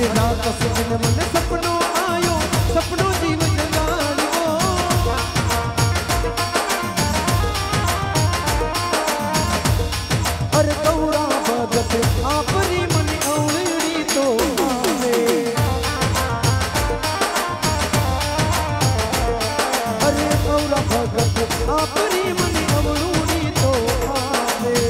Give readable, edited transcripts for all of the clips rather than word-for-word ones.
हर रात सुन मन सपनों आयो सपनों जीवन लायो हर गौरा भगत आपरी मन औड़ी तो हर गौरा भगत आपरी मन औड़ी तो हर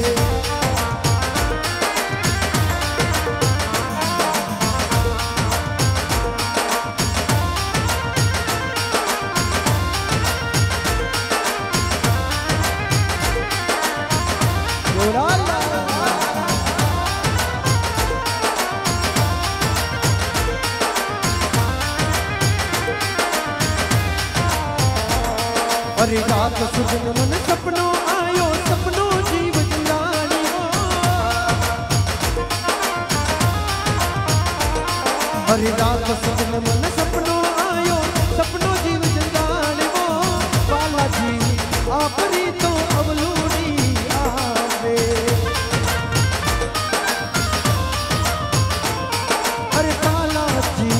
रात सुजन मन सपनों आयो सपनों जीवन लायो हर रात सुजन मन सपनों आयो सपनों जीवन लायो बालाजी आपरी तो अवलूनी आवे हर बालाजी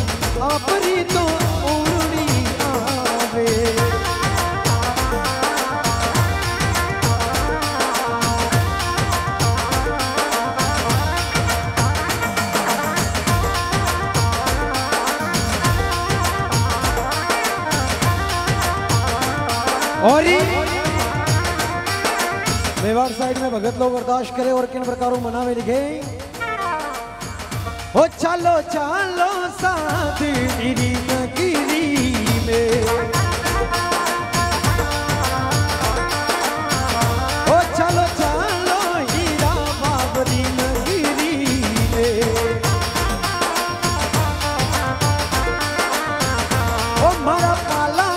आपरी तो ओरणी आवे और मेवाड़ साइड में भगत लोग बर्दाश्त करे और किन प्रकारों मना में लिखे हो चलो चलो साथ गिरी नगरी में हो चलो चलो हीरा बाबरी नगरी में ओ मारा पाला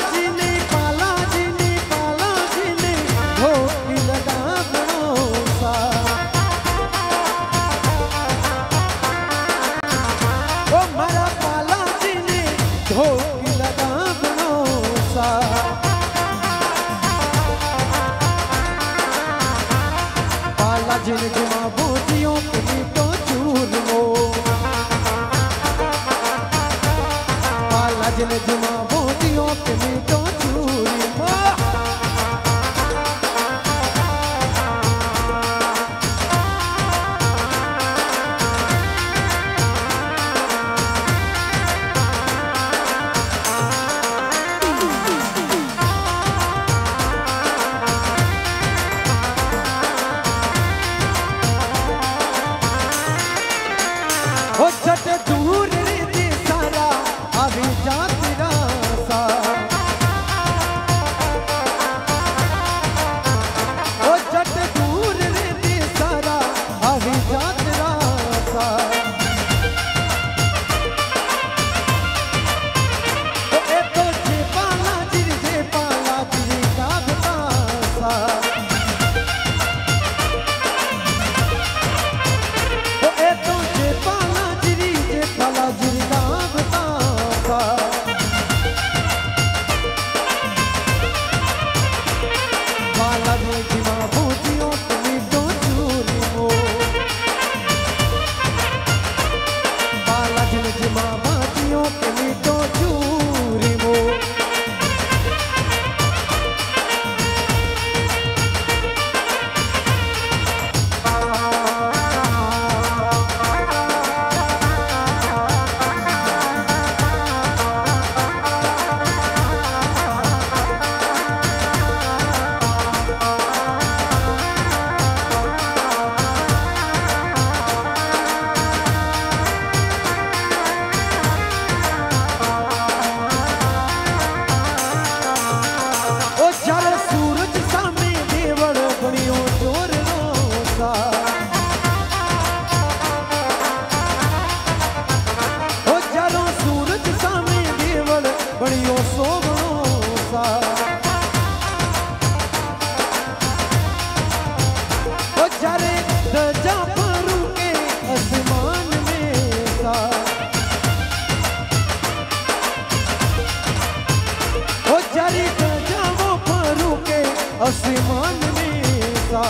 आसमान में सा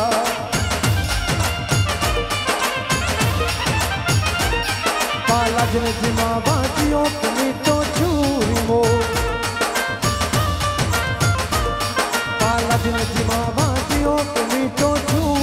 बालाजी जजमा बाजियों तुम्हें तो झूमो पाला जजमा बाजियों तुम्हें तो झूमो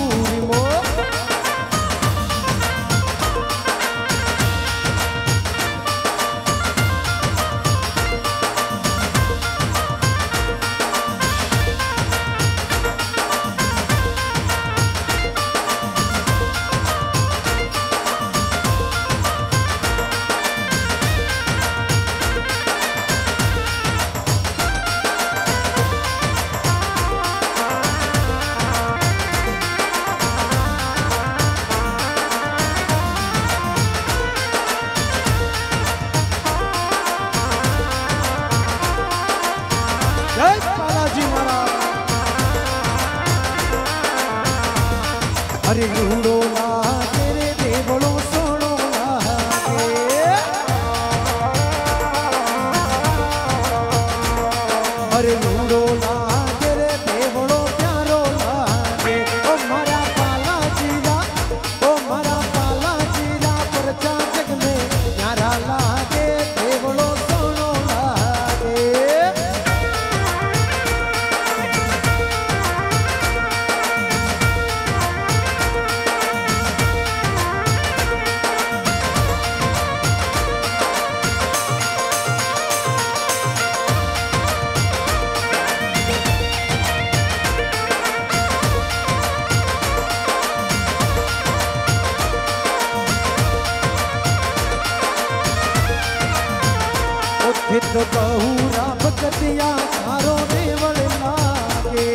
अरे रूड़ो ना तेरे देवड़ो सोड़ो ना अरे रूड़ो ना तेरे देवड़ो प्यारो ना ओ मारा पाला जीरा पर चाचक में यारा लागे देवड़ो सोड़ो ना कहूरा भगतिया सारो देवल लागे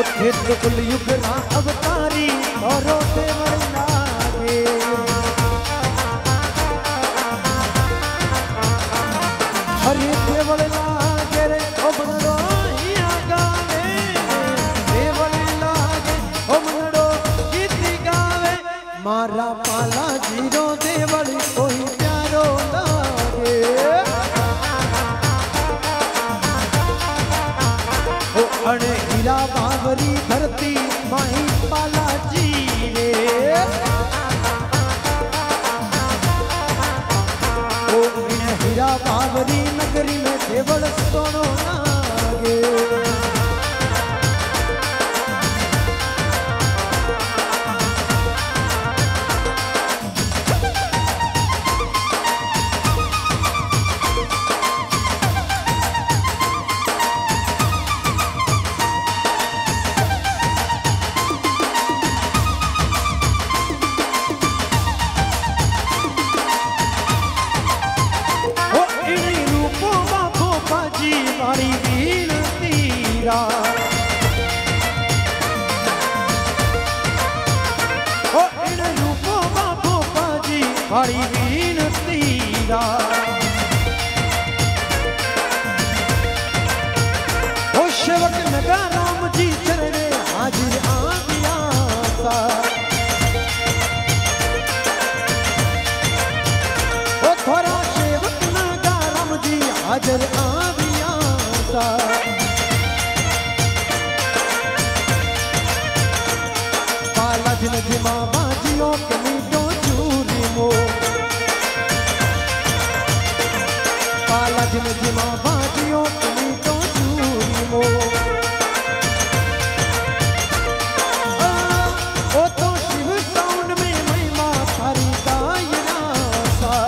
उत्थित कुल युग ना अवतारी सारो देवल लागे हरि देवल लागे रे ओमरो गावे देवल लागे ओमरो गीत गावे मारा पाला जीरो देवड़ी कोई प्यारो लागे ओ अणे हीरा बावरी धरती माही पाला जीरे ओ अणे हीरा बावरी नगरी में देवड़ सोनो लागे हरी बीन तीरा ओ सेवक नगा राम जी चरण हाजिर आदिया सा ओ थोड़ा सेवक नगा राम जी हाजिर आदिया सा पाला दिन जिमा बाजियों कमी तो झूरिमो जिम जिमा बाजियों तुम्हें तो झूमो ओ तो शिव साउंड में महिमा सारी दायरा सा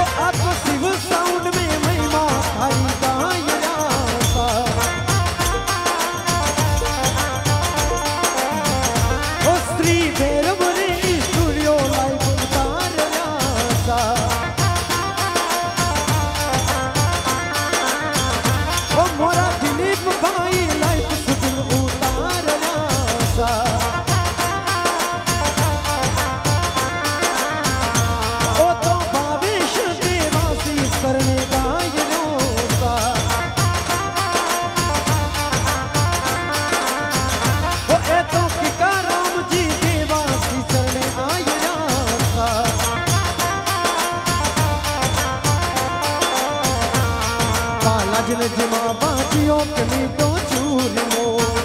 ओ आपको शिव साउंड में महिमा सारी दायरा सा ओ श्री भैरव जिमा बाजियों कमी तो चूरमो।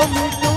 ओ